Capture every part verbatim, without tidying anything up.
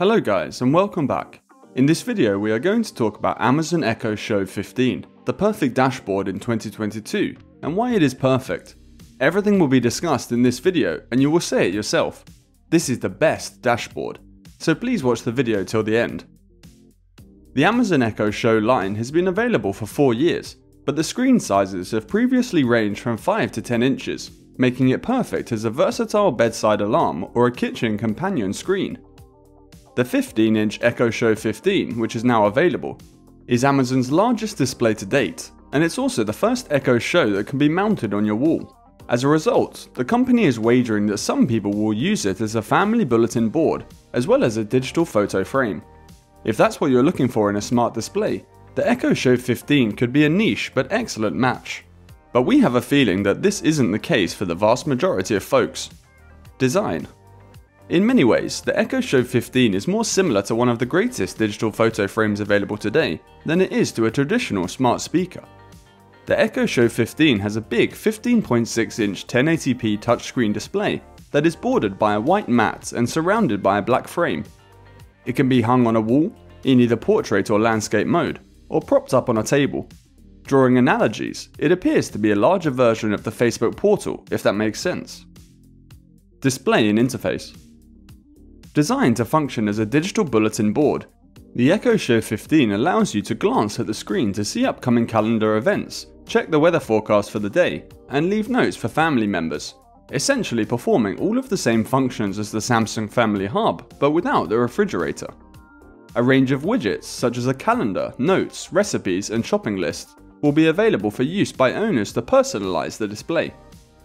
Hello guys and welcome back. In this video we are going to talk about Amazon Echo Show fifteen, the perfect dashboard in twenty twenty-two, and why it is perfect. Everything will be discussed in this video and you will say it yourself. This is the best dashboard, so please watch the video till the end. The Amazon Echo Show line has been available for four years, but the screen sizes have previously ranged from five to ten inches, making it perfect as a versatile bedside alarm or a kitchen companion screen. The fifteen inch Echo Show fifteen, which is now available, is Amazon's largest display to date, and it's also the first Echo Show that can be mounted on your wall. As a result, the company is wagering that some people will use it as a family bulletin board, as well as a digital photo frame. If that's what you're looking for in a smart display, the Echo Show fifteen could be a niche but excellent match. But we have a feeling that this isn't the case for the vast majority of folks. Design. In many ways, the Echo Show fifteen is more similar to one of the greatest digital photo frames available today than it is to a traditional smart speaker. The Echo Show fifteen has a big fifteen point six inch ten eighty p touchscreen display that is bordered by a white mat and surrounded by a black frame. It can be hung on a wall, in either portrait or landscape mode, or propped up on a table. Drawing analogies, it appears to be a larger version of the Facebook Portal, if that makes sense. Display and interface. Designed to function as a digital bulletin board, the Echo Show fifteen allows you to glance at the screen to see upcoming calendar events, check the weather forecast for the day, and leave notes for family members, essentially performing all of the same functions as the Samsung Family Hub, but without the refrigerator. A range of widgets, such as a calendar, notes, recipes, and shopping list, will be available for use by owners to personalize the display.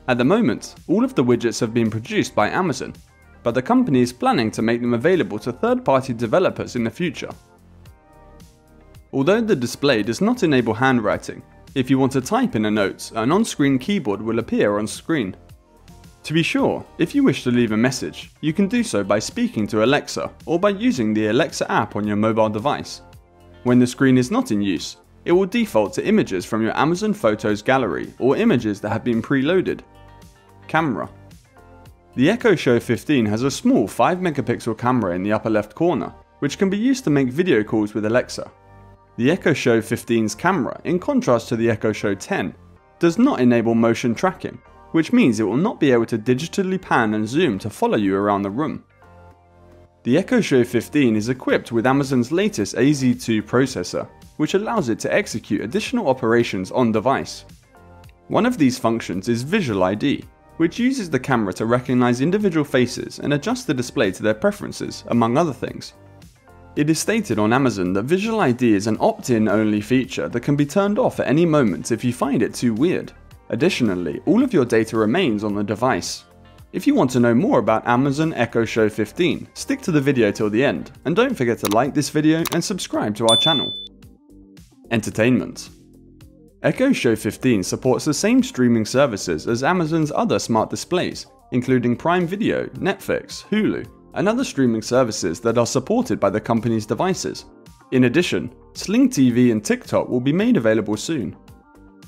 At the moment, all of the widgets have been produced by Amazon, but the company is planning to make them available to third-party developers in the future. Although the display does not enable handwriting, if you want to type in a note, an on-screen keyboard will appear on screen. To be sure, if you wish to leave a message, you can do so by speaking to Alexa or by using the Alexa app on your mobile device. When the screen is not in use, it will default to images from your Amazon Photos gallery or images that have been preloaded. Camera. The Echo Show fifteen has a small five megapixel camera in the upper left corner, which can be used to make video calls with Alexa. The Echo Show fifteen's camera, in contrast to the Echo Show ten, does not enable motion tracking, which means it will not be able to digitally pan and zoom to follow you around the room. The Echo Show fifteen is equipped with Amazon's latest A Z two processor, which allows it to execute additional operations on device. One of these functions is Visual I D, which uses the camera to recognize individual faces and adjust the display to their preferences, among other things. It is stated on Amazon that Visual I D is an opt-in only feature that can be turned off at any moment if you find it too weird. Additionally, all of your data remains on the device. If you want to know more about Amazon Echo Show fifteen, stick to the video till the end, and don't forget to like this video and subscribe to our channel. Entertainment. Echo Show fifteen supports the same streaming services as Amazon's other smart displays, including Prime Video, Netflix, Hulu, and other streaming services that are supported by the company's devices. In addition, Sling T V and TikTok will be made available soon.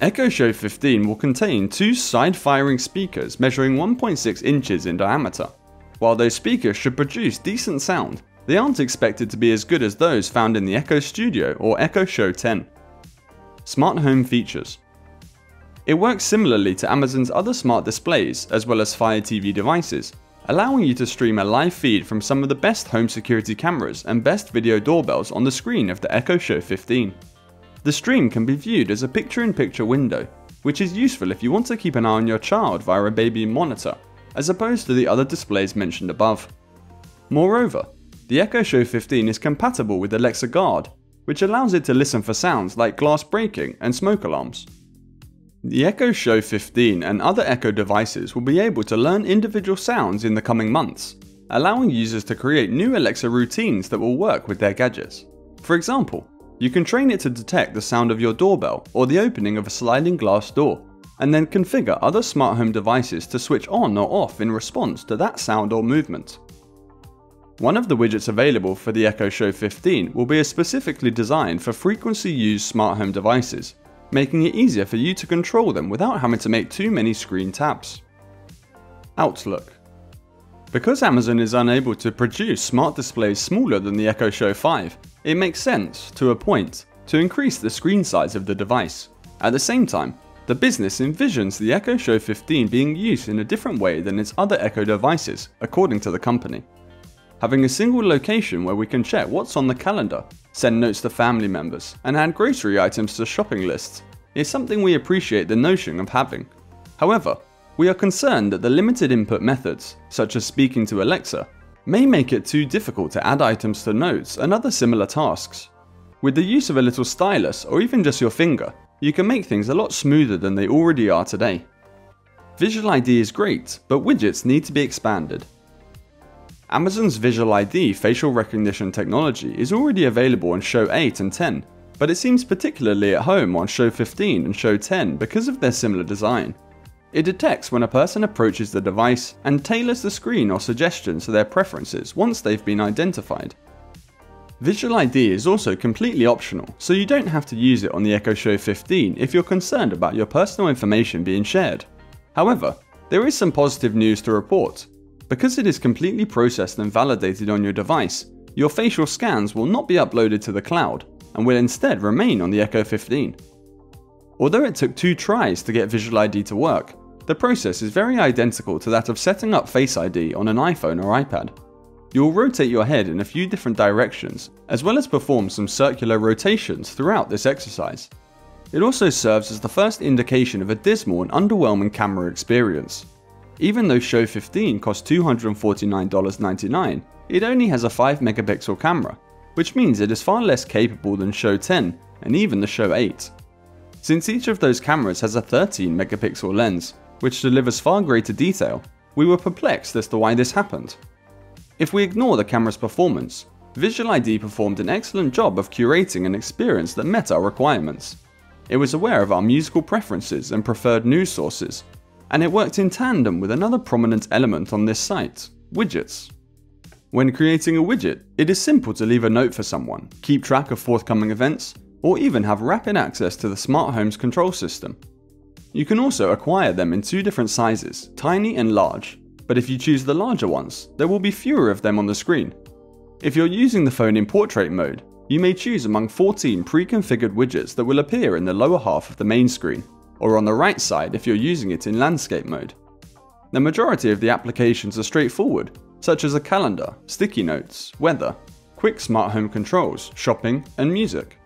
Echo Show fifteen will contain two side-firing speakers measuring one point six inches in diameter. While those speakers should produce decent sound, they aren't expected to be as good as those found in the Echo Studio or Echo Show ten. Smart home features. It works similarly to Amazon's other smart displays as well as Fire T V devices, allowing you to stream a live feed from some of the best home security cameras and best video doorbells on the screen of the Echo Show fifteen. The stream can be viewed as a picture-in-picture window, which is useful if you want to keep an eye on your child via a baby monitor, as opposed to the other displays mentioned above. Moreover, the Echo Show fifteen is compatible with Alexa Guard, which allows it to listen for sounds like glass breaking and smoke alarms. The Echo Show fifteen and other Echo devices will be able to learn individual sounds in the coming months, allowing users to create new Alexa routines that will work with their gadgets. For example, you can train it to detect the sound of your doorbell or the opening of a sliding glass door, and then configure other smart home devices to switch on or off in response to that sound or movement. One of the widgets available for the Echo Show fifteen will be specifically designed for frequently used smart home devices, making it easier for you to control them without having to make too many screen taps. Outlook. Because Amazon is unable to produce smart displays smaller than the Echo Show five, it makes sense, to a point, to increase the screen size of the device. At the same time, the business envisions the Echo Show fifteen being used in a different way than its other Echo devices, according to the company. Having a single location where we can check what's on the calendar, send notes to family members, and add grocery items to shopping lists is something we appreciate the notion of having. However, we are concerned that the limited input methods, such as speaking to Alexa, may make it too difficult to add items to notes and other similar tasks. With the use of a little stylus or even just your finger, you can make things a lot smoother than they already are today. Visual I D is great, but widgets need to be expanded. Amazon's Visual I D facial recognition technology is already available on Show eight and ten, but it seems particularly at home on Show fifteen and Show ten because of their similar design. It detects when a person approaches the device and tailors the screen or suggestions to their preferences once they've been identified. Visual I D is also completely optional, so you don't have to use it on the Echo Show fifteen if you're concerned about your personal information being shared. However, there is some positive news to report. Because it is completely processed and validated on your device, your facial scans will not be uploaded to the cloud and will instead remain on the Echo fifteen. Although it took two tries to get Visual I D to work, the process is very identical to that of setting up Face I D on an iPhone or iPad. You'll rotate your head in a few different directions, as well as perform some circular rotations throughout this exercise. It also serves as the first indication of a dismal and underwhelming camera experience. Even though Show fifteen costs two hundred forty-nine dollars and ninety-nine cents, it only has a five megapixel camera, which means it is far less capable than Show ten and even the Show eight. Since each of those cameras has a thirteen megapixel lens, which delivers far greater detail, we were perplexed as to why this happened. If we ignore the camera's performance, Visual I D performed an excellent job of curating an experience that met our requirements. It was aware of our musical preferences and preferred news sources, and it worked in tandem with another prominent element on this site, widgets. When creating a widget, it is simple to leave a note for someone, keep track of forthcoming events, or even have rapid access to the smart home's control system. You can also acquire them in two different sizes, tiny and large, but if you choose the larger ones, there will be fewer of them on the screen. If you're using the phone in portrait mode, you may choose among fourteen pre-configured widgets that will appear in the lower half of the main screen, or on the right side if you're using it in landscape mode. The majority of the applications are straightforward, such as a calendar, sticky notes, weather, quick smart home controls, shopping, and music.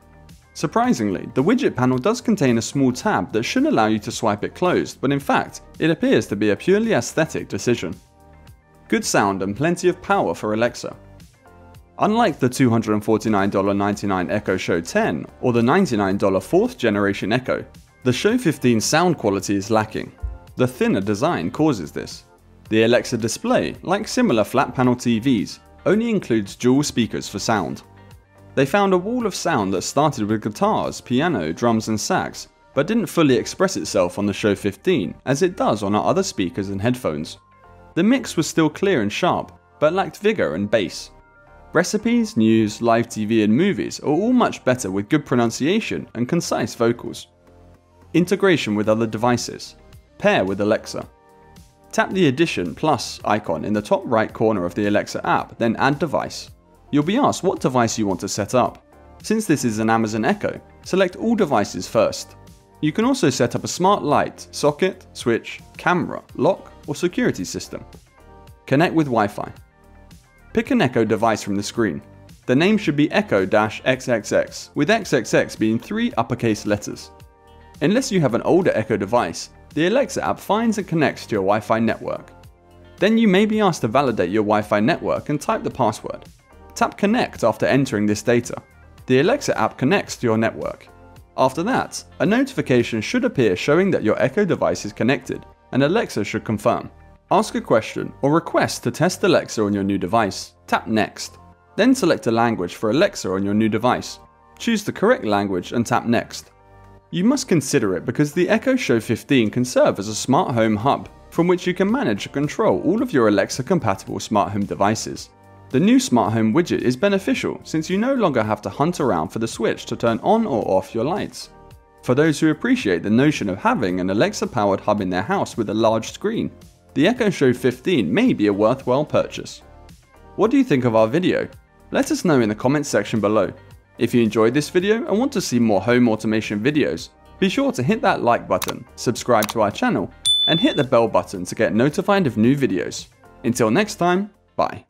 Surprisingly, the widget panel does contain a small tab that should allow you to swipe it closed, but in fact, it appears to be a purely aesthetic decision. Good sound and plenty of power for Alexa. Unlike the two hundred forty-nine dollars and ninety-nine cents Echo Show ten or the ninety-nine dollar fourth generation Echo, the Show fifteen sound quality is lacking. The thinner design causes this. The Alexa display, like similar flat panel T Vs, only includes dual speakers for sound. They found a wall of sound that started with guitars, piano, drums and sax, but didn't fully express itself on the Show fifteen as it does on our other speakers and headphones. The mix was still clear and sharp, but lacked vigor and bass. Recipes, news, live T V and movies are all much better with good pronunciation and concise vocals. Integration with other devices. Pair with Alexa. Tap the addition plus icon in the top right corner of the Alexa app, then add device. You'll be asked what device you want to set up. Since this is an Amazon Echo, select all devices first. You can also set up a smart light, socket, switch, camera, lock, or security system. Connect with Wi-Fi. Pick an Echo device from the screen. The name should be Echo X X X, with X X X being three uppercase letters. Unless you have an older Echo device, the Alexa app finds and connects to your Wi-Fi network. Then you may be asked to validate your Wi-Fi network and type the password. Tap Connect after entering this data. The Alexa app connects to your network. After that, a notification should appear showing that your Echo device is connected, and Alexa should confirm. Ask a question or request to test Alexa on your new device. Tap Next. Then select a language for Alexa on your new device. Choose the correct language and tap Next. You must consider it because the Echo Show fifteen can serve as a smart home hub from which you can manage and control all of your Alexa compatible smart home devices. The new smart home widget is beneficial since you no longer have to hunt around for the switch to turn on or off your lights. For those who appreciate the notion of having an Alexa powered hub in their house with a large screen, the Echo Show fifteen may be a worthwhile purchase. What do you think of our video? Let us know in the comments section below. If you enjoyed this video and want to see more home automation videos, be sure to hit that like button, subscribe to our channel, and hit the bell button to get notified of new videos. Until next time, bye.